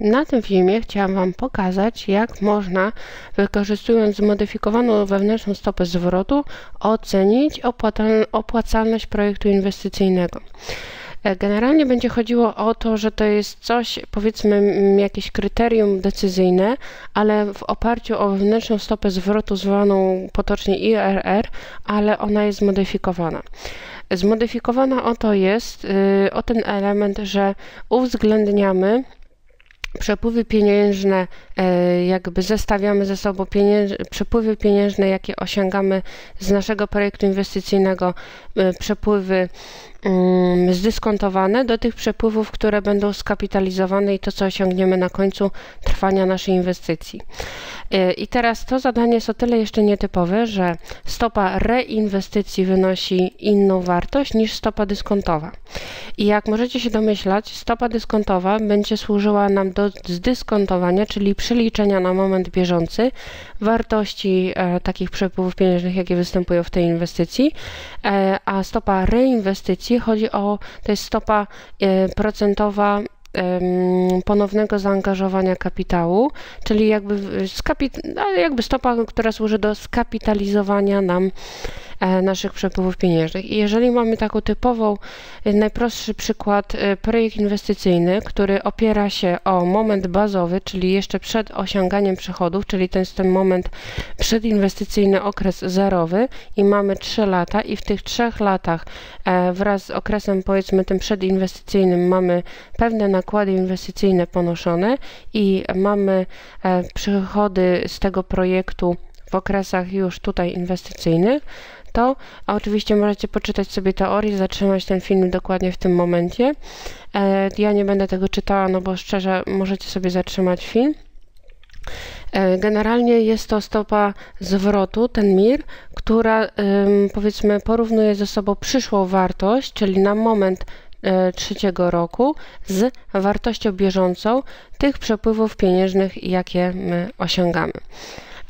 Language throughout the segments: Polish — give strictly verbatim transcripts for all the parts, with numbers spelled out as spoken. Na tym filmie chciałam Wam pokazać, jak można, wykorzystując zmodyfikowaną wewnętrzną stopę zwrotu, ocenić opłacalność projektu inwestycyjnego. Generalnie będzie chodziło o to, że to jest coś, powiedzmy, jakieś kryterium decyzyjne, ale w oparciu o wewnętrzną stopę zwrotu zwaną potocznie I R R, ale ona jest zmodyfikowana. Zmodyfikowana o to jest, o ten element, że uwzględniamy przepływy pieniężne, jakby zestawiamy ze sobą pienięż... przepływy pieniężne, jakie osiągamy z naszego projektu inwestycyjnego, przepływy zdyskontowane do tych przepływów, które będą skapitalizowane i to, co osiągniemy na końcu trwania naszej inwestycji. I teraz to zadanie jest o tyle jeszcze nietypowe, że stopa reinwestycji wynosi inną wartość niż stopa dyskontowa. I jak możecie się domyślać, stopa dyskontowa będzie służyła nam do zdyskontowania, czyli przeliczenia na moment bieżący wartości e, takich przepływów pieniężnych, jakie występują w tej inwestycji, e, a stopa reinwestycji chodzi o, to jest stopa e, procentowa e, ponownego zaangażowania kapitału, czyli jakby, skapit- jakby stopa, która służy do skapitalizowania nam e, naszych przepływów pieniężnych. I jeżeli mamy taką typową, e, najprostszy przykład, e, projekt inwestycyjny, który opiera się o moment bazowy, czyli jeszcze przed osiąganiem przychodów, czyli to jest ten moment przedinwestycyjny, okres zerowy, i mamy trzy lata, i w tych trzech latach e, wraz z okresem, powiedzmy, tym przedinwestycyjnym mamy pewne nakłady inwestycyjne ponoszone i mamy e, przychody z tego projektu w okresach już tutaj inwestycyjnych, to oczywiście możecie poczytać sobie teorię, zatrzymać ten film dokładnie w tym momencie. E, ja nie będę tego czytała, no bo szczerze możecie sobie zatrzymać film. Generalnie jest to stopa zwrotu, ten M I R, która, powiedzmy, porównuje ze sobą przyszłą wartość, czyli na moment trzeciego roku, z wartością bieżącą tych przepływów pieniężnych, jakie my osiągamy.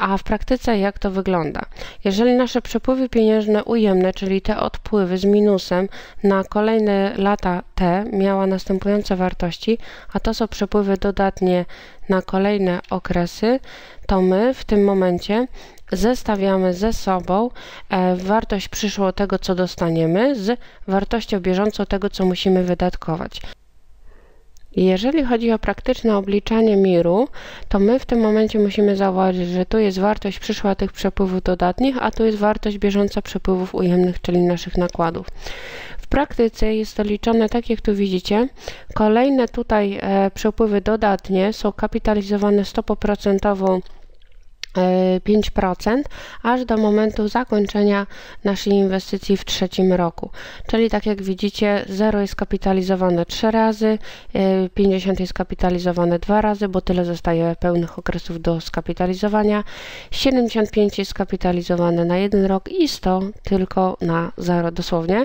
A w praktyce jak to wygląda? Jeżeli nasze przepływy pieniężne ujemne, czyli te odpływy z minusem na kolejne lata T, miała następujące wartości, a to są przepływy dodatnie na kolejne okresy, to my w tym momencie zestawiamy ze sobą e, wartość przyszłą tego, co dostaniemy, z wartością bieżącą tego, co musimy wydatkować. Jeżeli chodzi o praktyczne obliczanie M I R-u, to my w tym momencie musimy zauważyć, że tu jest wartość przyszła tych przepływów dodatnich, a tu jest wartość bieżąca przepływów ujemnych, czyli naszych nakładów. W praktyce jest to liczone tak, jak tu widzicie. Kolejne tutaj e, przepływy dodatnie są kapitalizowane stopą procentową pięć procent aż do momentu zakończenia naszej inwestycji w trzecim roku. Czyli tak jak widzicie, zero jest kapitalizowane trzy razy, pięćdziesiąt jest kapitalizowane dwa razy, bo tyle zostaje pełnych okresów do skapitalizowania, siedemdziesiąt pięć jest kapitalizowane na jeden rok i sto tylko na zero dosłownie,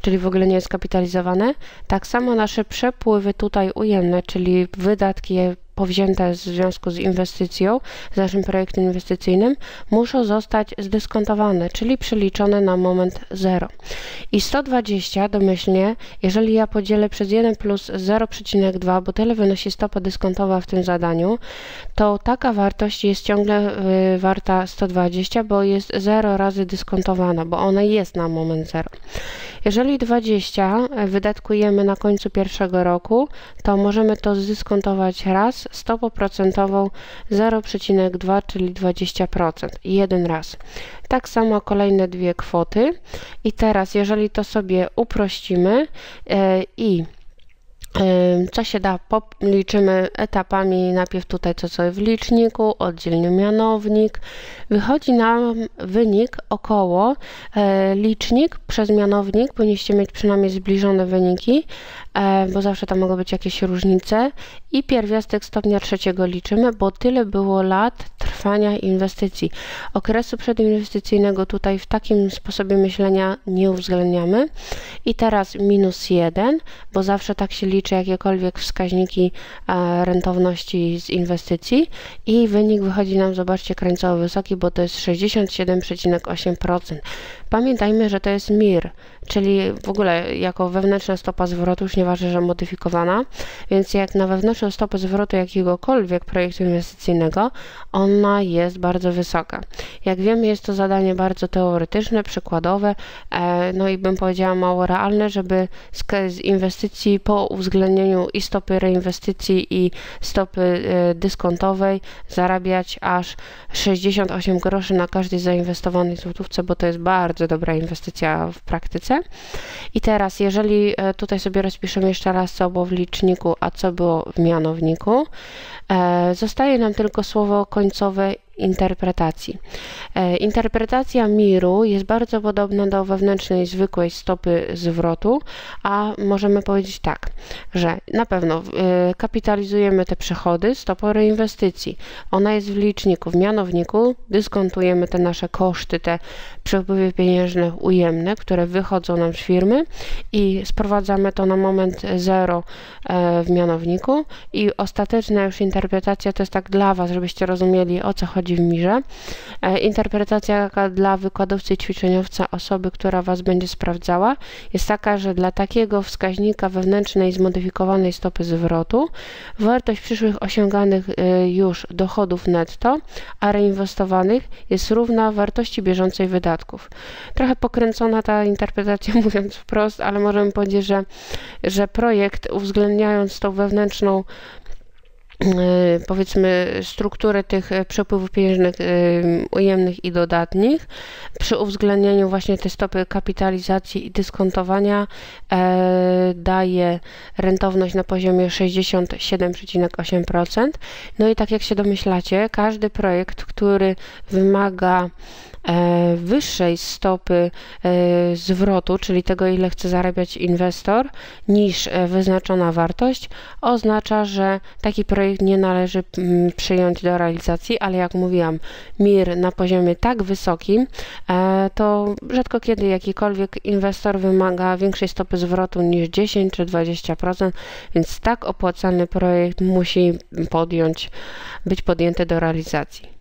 czyli w ogóle nie jest kapitalizowane. Tak samo nasze przepływy tutaj ujemne, czyli wydatki powzięte w związku z inwestycją, z naszym projektem inwestycyjnym, muszą zostać zdyskontowane, czyli przeliczone na moment zero. I sto dwadzieścia domyślnie, jeżeli ja podzielę przez jeden plus zero przecinek dwa, bo tyle wynosi stopa dyskontowa w tym zadaniu, to taka wartość jest ciągle y, warta sto dwadzieścia, bo jest zero razy dyskontowana, bo ona jest na moment zero. Jeżeli dwadzieścia wydatkujemy na końcu pierwszego roku, to możemy to zdyskontować raz, stopą procentową zero przecinek dwa, czyli dwadzieścia procent, jeden raz. Tak samo kolejne dwie kwoty. I teraz, jeżeli to sobie uprościmy yy, i co się da, liczymy etapami, najpierw tutaj co sobie w liczniku, oddzielnie mianownik, wychodzi nam wynik około e, licznik przez mianownik, powinniście mieć przynajmniej zbliżone wyniki, e, bo zawsze tam mogą być jakieś różnice, i pierwiastek stopnia trzeciego liczymy, bo tyle było lat trwania inwestycji. Okresu przedinwestycyjnego tutaj w takim sposobie myślenia nie uwzględniamy. I teraz minus jeden, bo zawsze tak się liczy, czy jakiekolwiek wskaźniki e, rentowności z inwestycji, i wynik wychodzi nam, zobaczcie, krańcowo wysoki, bo to jest sześćdziesiąt siedem przecinek osiem procent. Pamiętajmy, że to jest M I R, czyli w ogóle jako wewnętrzna stopa zwrotu już nie uważa, że modyfikowana, więc jak na wewnętrzną stopę zwrotu jakiegokolwiek projektu inwestycyjnego, ona jest bardzo wysoka. Jak wiemy, jest to zadanie bardzo teoretyczne, przykładowe, no i bym powiedziała mało realne, żeby z inwestycji po uwzględnieniu i stopy reinwestycji i stopy dyskontowej zarabiać aż sześćdziesiąt osiem groszy na każdej zainwestowanej złotówce, bo to jest bardzo dobra inwestycja w praktyce. I teraz, jeżeli tutaj sobie rozpiszemy jeszcze raz, co było w liczniku, a co było w mianowniku, zostaje nam tylko słowo końcowe interpretacji. Interpretacja miru jest bardzo podobna do wewnętrznej, zwykłej stopy zwrotu, a możemy powiedzieć tak, że na pewno kapitalizujemy te przychody stopą reinwestycji. Ona jest w liczniku, w mianowniku dyskontujemy te nasze koszty, te przepływy pieniężne ujemne, które wychodzą nam z firmy i sprowadzamy to na moment zero w mianowniku i ostateczna już interpretacja to jest tak dla Was, żebyście rozumieli, o co chodzi w mirze. Interpretacja taka dla wykładowcy i ćwiczeniowca, osoby, która Was będzie sprawdzała, jest taka, że dla takiego wskaźnika wewnętrznej zmodyfikowanej stopy zwrotu wartość przyszłych osiąganych już dochodów netto, a reinwestowanych jest równa wartości bieżącej wydatków. Trochę pokręcona ta interpretacja, mówiąc wprost, ale możemy powiedzieć, że, że projekt, uwzględniając tą wewnętrzną powiedzmy strukturę tych przepływów pieniężnych ujemnych i dodatnich, przy uwzględnieniu właśnie tej stopy kapitalizacji i dyskontowania e, daje rentowność na poziomie sześćdziesiąt siedem przecinek osiem procent. No i tak jak się domyślacie, każdy projekt, który wymaga e, wyższej stopy e, zwrotu, czyli tego, ile chce zarabiać inwestor, niż wyznaczona wartość, oznacza, że taki projekt nie należy przyjąć do realizacji, ale jak mówiłam, M I R na poziomie tak wysokim, to rzadko kiedy jakikolwiek inwestor wymaga większej stopy zwrotu niż dziesięć czy dwadzieścia procent, więc tak opłacalny projekt musi podjąć, być podjęty do realizacji.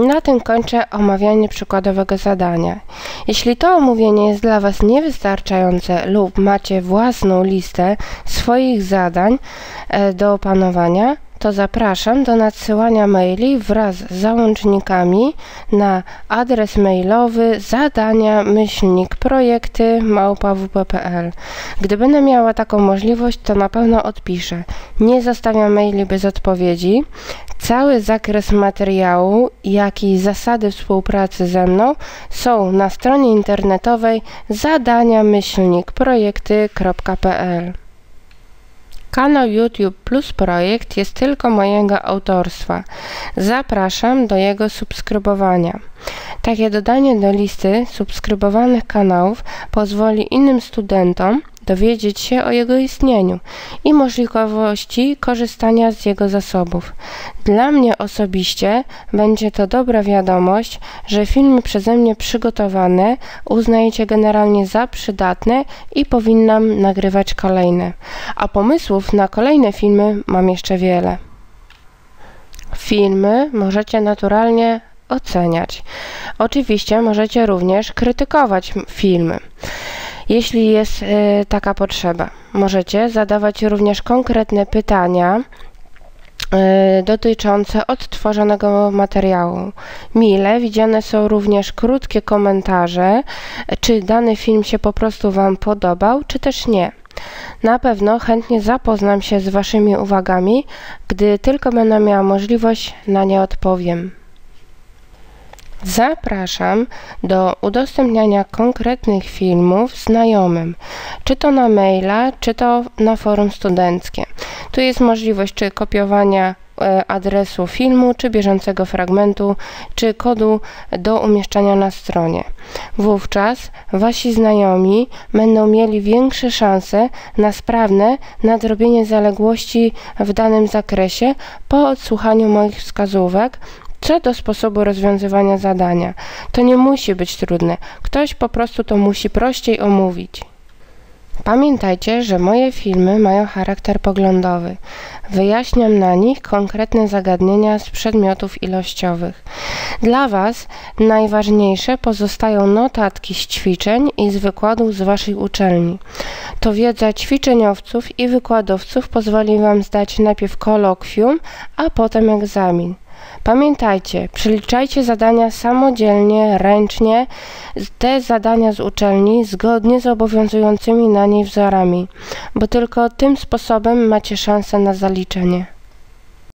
Na tym kończę omawianie przykładowego zadania. Jeśli to omówienie jest dla Was niewystarczające lub macie własną listę swoich zadań do opanowania, to zapraszam do nadsyłania maili wraz z załącznikami na adres mailowy zadania myślnik projekty małpa w p kropka p l. Gdy będę miała taką możliwość, to na pewno odpiszę. Nie zostawiam maili bez odpowiedzi. Cały zakres materiału, jak i zasady współpracy ze mną są na stronie internetowej zadania myślnik projekty kropka p l. Kanał YouTube Plus Projekt jest tylko mojego autorstwa. Zapraszam do jego subskrybowania. Takie dodanie do listy subskrybowanych kanałów pozwoli innym studentom dowiedzieć się o jego istnieniu i możliwości korzystania z jego zasobów. Dla mnie osobiście będzie to dobra wiadomość, że filmy przeze mnie przygotowane uznajecie generalnie za przydatne i powinnam nagrywać kolejne. A pomysłów na kolejne filmy mam jeszcze wiele. Filmy możecie naturalnie oceniać. Oczywiście możecie również krytykować filmy, jeśli jest y, taka potrzeba. Możecie zadawać również konkretne pytania y, dotyczące odtworzonego materiału. Mile widziane są również krótkie komentarze, czy dany film się po prostu Wam podobał, czy też nie. Na pewno chętnie zapoznam się z Waszymi uwagami, gdy tylko będę miała możliwość, na nie odpowiem. Zapraszam do udostępniania konkretnych filmów znajomym, czy to na maila, czy to na forum studenckie. Tu jest możliwość czy kopiowania adresu filmu, czy bieżącego fragmentu, czy kodu do umieszczania na stronie. Wówczas Wasi znajomi będą mieli większe szanse na sprawne nadrobienie zaległości w danym zakresie po odsłuchaniu moich wskazówek co do sposobu rozwiązywania zadania. To nie musi być trudne, ktoś po prostu to musi prościej omówić. Pamiętajcie, że moje filmy mają charakter poglądowy. Wyjaśniam na nich konkretne zagadnienia z przedmiotów ilościowych. Dla Was najważniejsze pozostają notatki z ćwiczeń i z wykładów z Waszej uczelni. To wiedza ćwiczeniowców i wykładowców pozwoli Wam zdać najpierw kolokwium, a potem egzamin. Pamiętajcie, przeliczajcie zadania samodzielnie, ręcznie, te zadania z uczelni zgodnie z obowiązującymi na niej wzorami, bo tylko tym sposobem macie szansę na zaliczenie.